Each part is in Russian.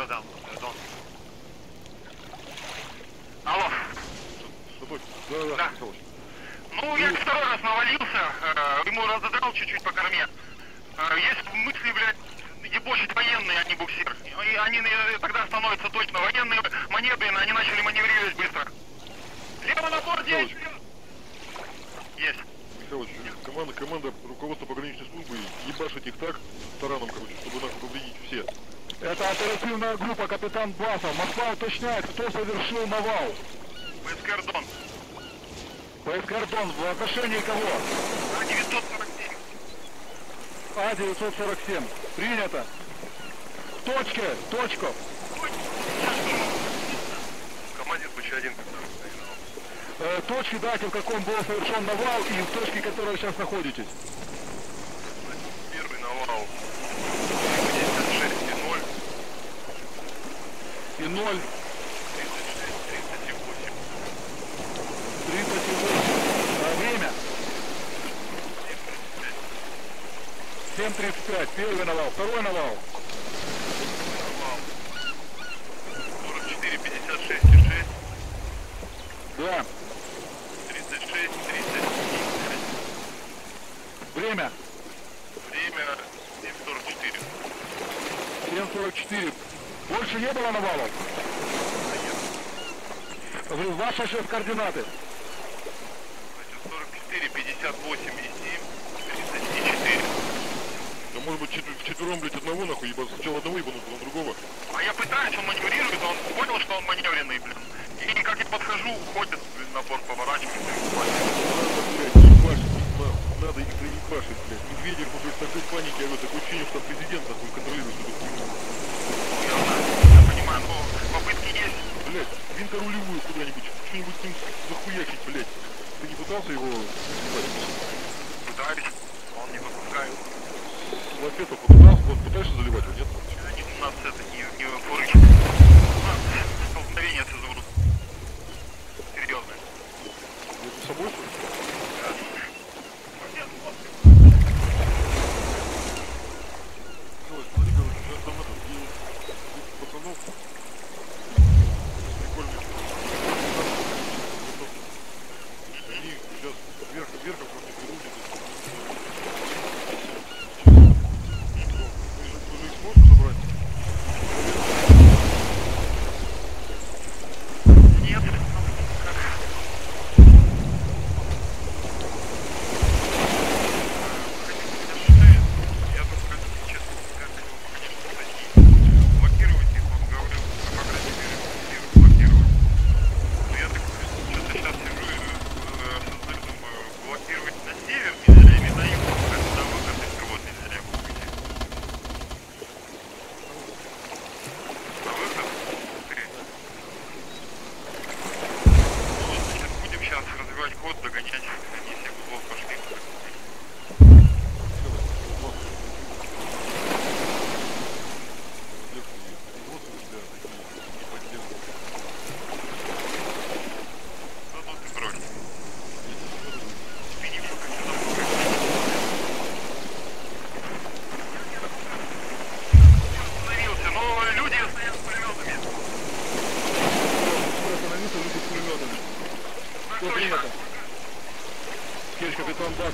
zero down. Don't. Алло. Да. Ну, я второй раз навалился, ему разодрал чуть-чуть по корме. Есть мысли, блядь, ебошить военные, а не буксир. И они тогда становятся точно военные, маневренные, они начали маневрировать быстро. Лево на борде! Есть. Михайлович, команда руководства пограничной службы, ебашить их так, тараном, короче, чтобы нахуй победить все. Это оперативная группа, капитан Блафф. Москва уточняет, кто совершил навал. Бескардон. Бескардон, в отношении кого? А-947. А-947. Принято. Точка, точка. Командир БЧ-1. Точки дайте, в каком был совершен навал, и в точке, в которой вы сейчас находитесь. Первый навал. 56 и 0. И 0. 36, 38. 38. Время? 7.35. Первый навал. Второй навал. 44, 56 и 6. Да. 36, 36. Время? Время 7.44. 7.44. Больше не было навалов? Нет. Ваши сейчас координаты? 44, 58 и 7, 34. Да может быть вчетвером, блядь, одного нахуй, ебать, сначала одного ебанут, потом другого. А я пытаюсь, он маневрирует, он понял, что он маневренный, блин. И как я подхожу, уходит, блин, на борт, поворачивает, блядь, надо их проебашить, блядь. Медведев, блядь, в такой панике, а такое ощущение, что там президент нахуй контролирует эту хуйню. Ну, я знаю, я понимаю, но попытки есть. Блядь, винта рулевую куда-нибудь, что-нибудь с ним захуячить, блядь. Ты не пытался его ебать? Пытаюсь, он не выпускает. Лафетов попытался, вот пытаешься заливать его, нет? Они у нас это, не фурычат. У нас столкновение с Изумрудом. Серьезное. Между собой, что ли?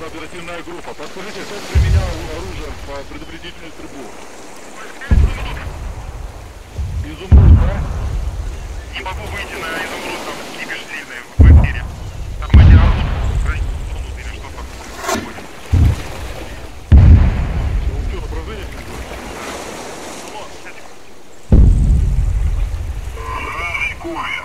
Оперативная группа. Подскажите, кто применял оружие по предупредительную трубу? Изумруд, да? Не могу выйти на Изумруд, там кипиш сильный в эфире. Там один оружие, или что-то происходит. Что, направление? Курья.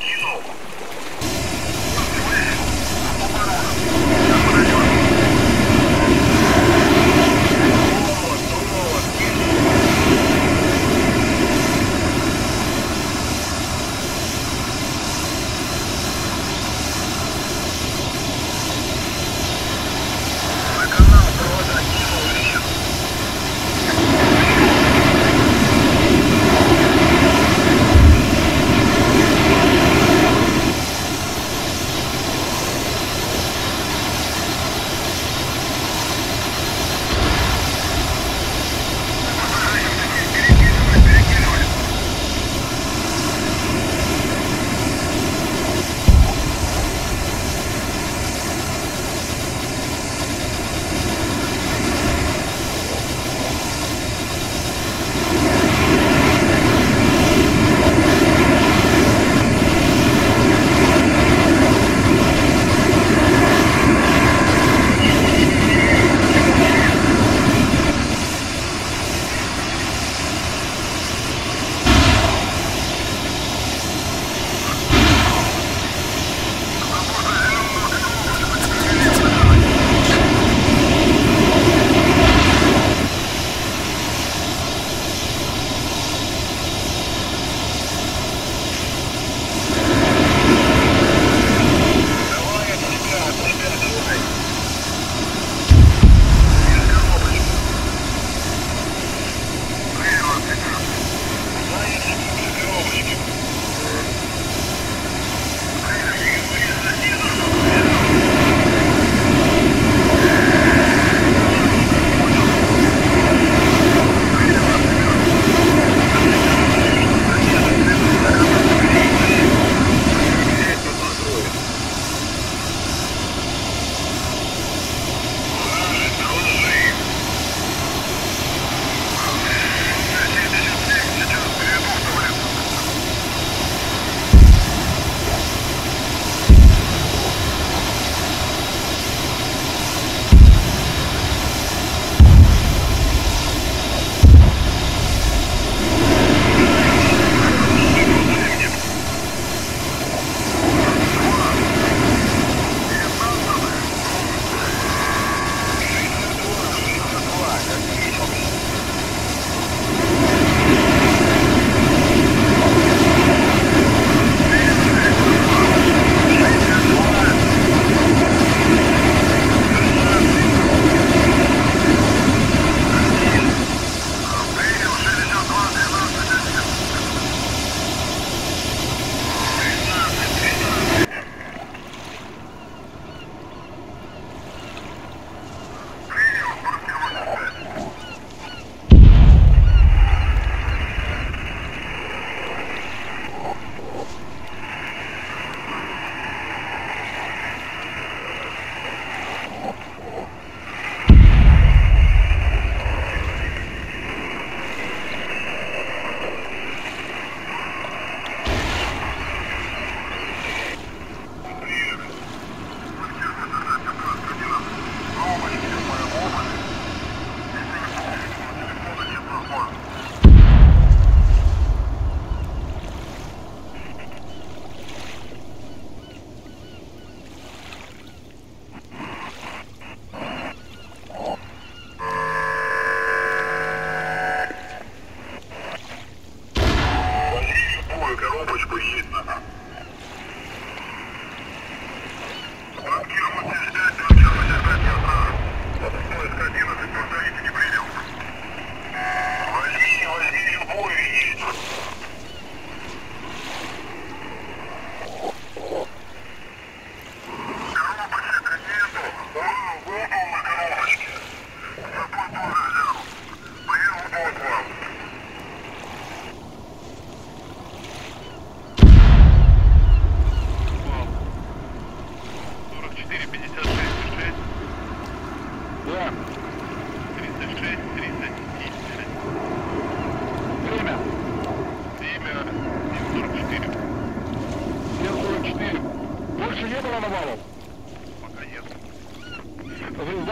Кинул. Я пройдет.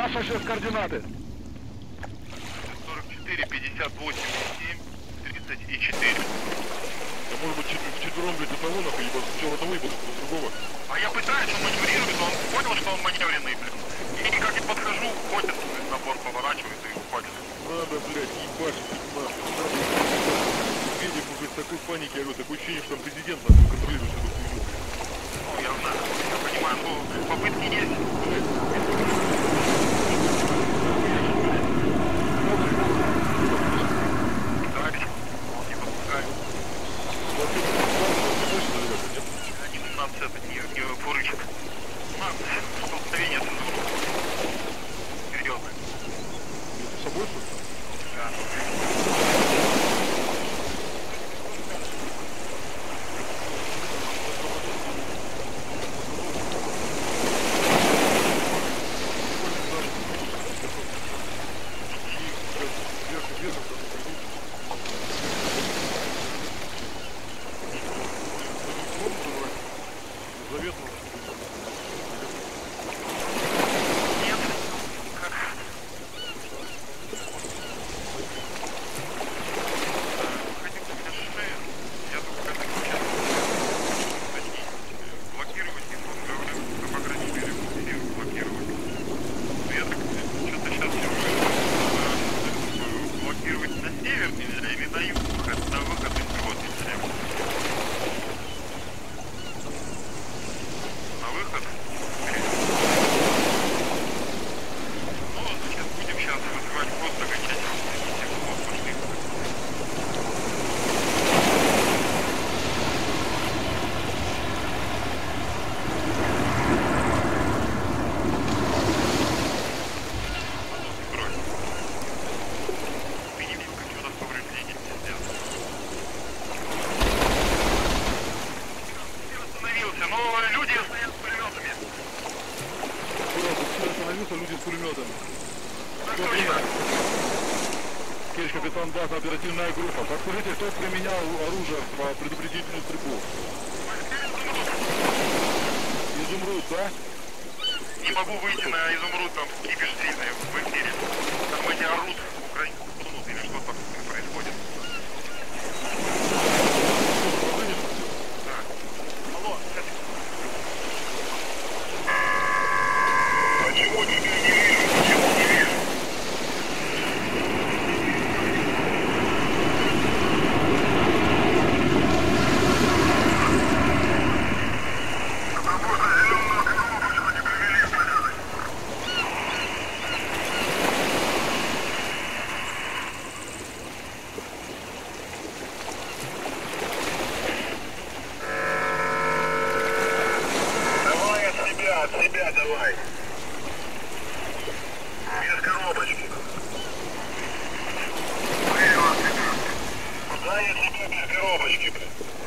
Ваши координаты. 44, 58, 7, 34. Да может быть вчетвером для эталонов, либо все родовые будут другого. А я пытаюсь, он маневрирует, но он понял, что он маневренный, блин. И как я подхожу, ходит, набор поворачивается и уходит. Надо, блядь, ебашить, нахуй. Видим, уже в такой панике, такое ощущение, что там президент нас контролирует эту хуйню. Ну, я знаю, я понимаю, что попытки есть. Нам с этого не порычит. Нам столкновение с Изумрудом. Серьезно. Между собой, что ли? Да. Оперативная группа. Подскажите, кто применял оружие по предупредительную стрельбу? Изумруд, да? Не могу выйти на Изумруд, там кипиш сильный в эфире. Там эти орут в Украине, или что там происходит. Без коробочки, блин.